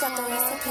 got the recipe.